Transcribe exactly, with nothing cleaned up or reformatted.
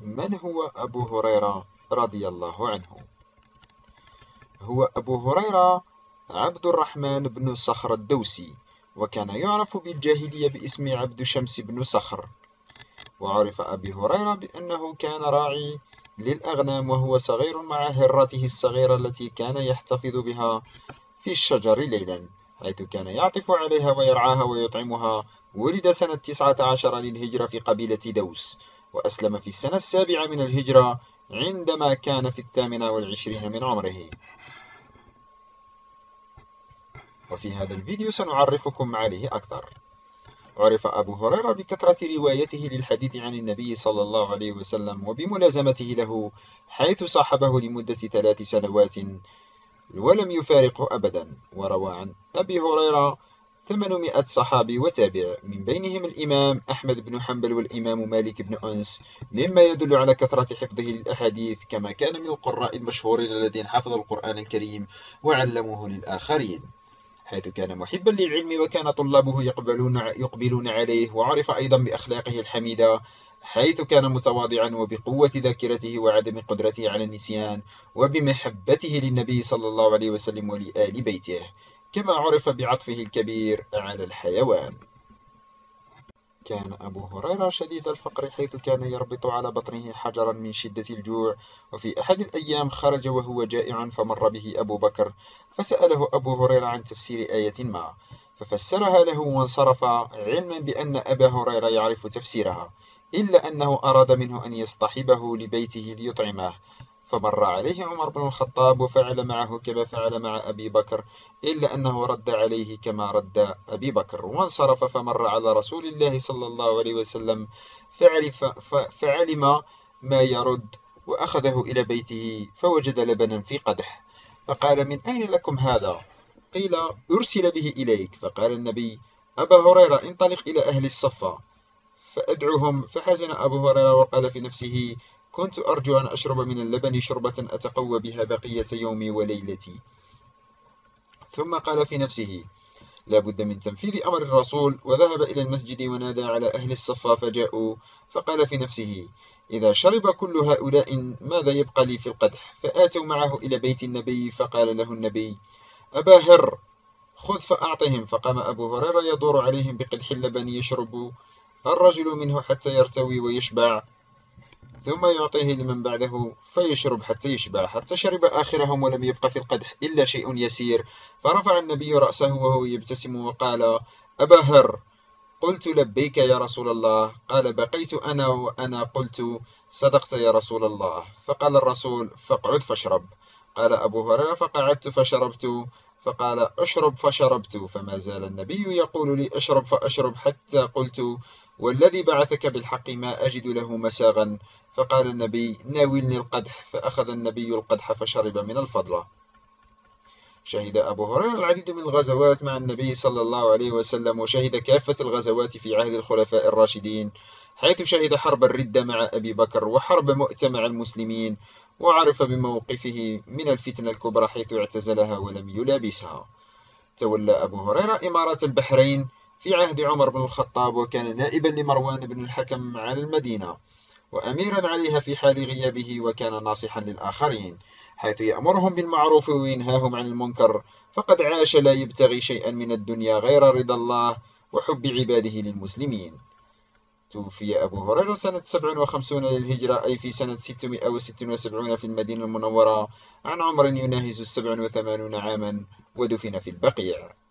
من هو أبو هريرة رضي الله عنه؟ هو أبو هريرة عبد الرحمن بن صخر الدوسي، وكان يعرف بالجاهلية باسم عبد شمس بن صخر. وعرف أبي هريرة بأنه كان راعي للأغنام وهو صغير، مع هرته الصغيرة التي كان يحتفظ بها في الشجر ليلا، حيث كان يعطف عليها ويرعاها ويطعمها. ولد سنة تسعة عشر للهجرة في قبيلة دوس، وأسلم في السنة السابعة من الهجرة عندما كان في الثامنة والعشرين من عمره. وفي هذا الفيديو سنعرفكم عليه أكثر. عرف أبو هريرة بكثرة روايته للحديث عن النبي صلى الله عليه وسلم وبملازمته له، حيث صاحبه لمدة ثلاث سنوات ولم يفارقه أبدا. وروى عن أبي هريرة ثمانمائة صحابي وتابع، من بينهم الإمام أحمد بن حنبل والإمام مالك بن أنس، مما يدل على كثرة حفظه للأحاديث، كما كان من القراء المشهورين الذين حفظوا القرآن الكريم وعلموه للآخرين، حيث كان محبا للعلم وكان طلابه يقبلون يقبلون عليه. وعرف أيضا بأخلاقه الحميدة، حيث كان متواضعا وبقوة ذاكرته وعدم قدرته على النسيان، وبمحبته للنبي صلى الله عليه وسلم ولآل بيته، كما عرف بعطفه الكبير على الحيوان. كان أبو هريرة شديد الفقر، حيث كان يربط على بطنه حجرا من شدة الجوع. وفي أحد الأيام خرج وهو جائع، فمر به أبو بكر فسأله أبو هريرة عن تفسير آية ما، ففسرها له وانصرف، علما بأن أبا هريرة يعرف تفسيرها، إلا أنه أراد منه أن يصطحبه لبيته ليطعمه. فمر عليه عمر بن الخطاب وفعل معه كما فعل مع أبي بكر، إلا أنه رد عليه كما رد أبي بكر وانصرف. فمر على رسول الله صلى الله عليه وسلم فعلم ما يرد، وأخذه إلى بيته فوجد لبنا في قدح، فقال: من أين لكم هذا؟ قيل: أرسل به إليك. فقال النبي: أبا هريرة، انطلق إلى أهل الصفة فأدعوهم. فحزن أبو هريرة وقال في نفسه: كنت أرجو أن أشرب من اللبن شربة أتقوى بها بقية يومي وليلتي. ثم قال في نفسه: لا بد من تنفيذ أمر الرسول. وذهب إلى المسجد ونادى على أهل الصفا فجاءوا، فقال في نفسه: إذا شرب كل هؤلاء ماذا يبقى لي في القدح؟ فآتوا معه إلى بيت النبي، فقال له النبي: أبا هر، خذ فأعطهم. فقام أبو هريرة يدور عليهم بقدح اللبن، يشرب الرجل منه حتى يرتوي ويشبع، ثم يعطيه لمن بعده فيشرب حتى يشبع، حتى شرب آخرهم ولم يبق في القدح إلا شيء يسير. فرفع النبي رأسه وهو يبتسم وقال: أبا هر. قلت: لبيك يا رسول الله. قال: بقيت أنا وأنا قلت: صدقت يا رسول الله. فقال الرسول: فاقعد فاشرب. قال أبو هريرة: فقعدت فشربت. فقال: أشرب فشربت. فما زال النبي يقول لي: أشرب فأشرب، حتى قلت: والذي بعثك بالحق ما أجد له مساغا. فقال النبي: ناولني القدح. فأخذ النبي القدح فشرب من الفضلة. شهد أبو هريرة العديد من الغزوات مع النبي صلى الله عليه وسلم، وشهد كافة الغزوات في عهد الخلفاء الراشدين، حيث شهد حرب الردة مع أبي بكر وحرب مؤتة مع المسلمين. وعرف بموقفه من الفتنة الكبرى، حيث اعتزلها ولم يلابسها. تولى أبو هريرة إمارة البحرين في عهد عمر بن الخطاب، وكان نائبا لمروان بن الحكم على المدينة، وأميرا عليها في حال غيابه، وكان ناصحا للآخرين، حيث يأمرهم بالمعروف وينهاهم عن المنكر. فقد عاش لا يبتغي شيئا من الدنيا غير رضا الله وحب عباده للمسلمين. توفي أبو هريرة سنة سبع وخمسين للهجرة، أي في سنة ستمائة وستة وسبعين في المدينة المنورة، عن عمر يناهز السبع وثمانون عاما، ودفن في البقيع.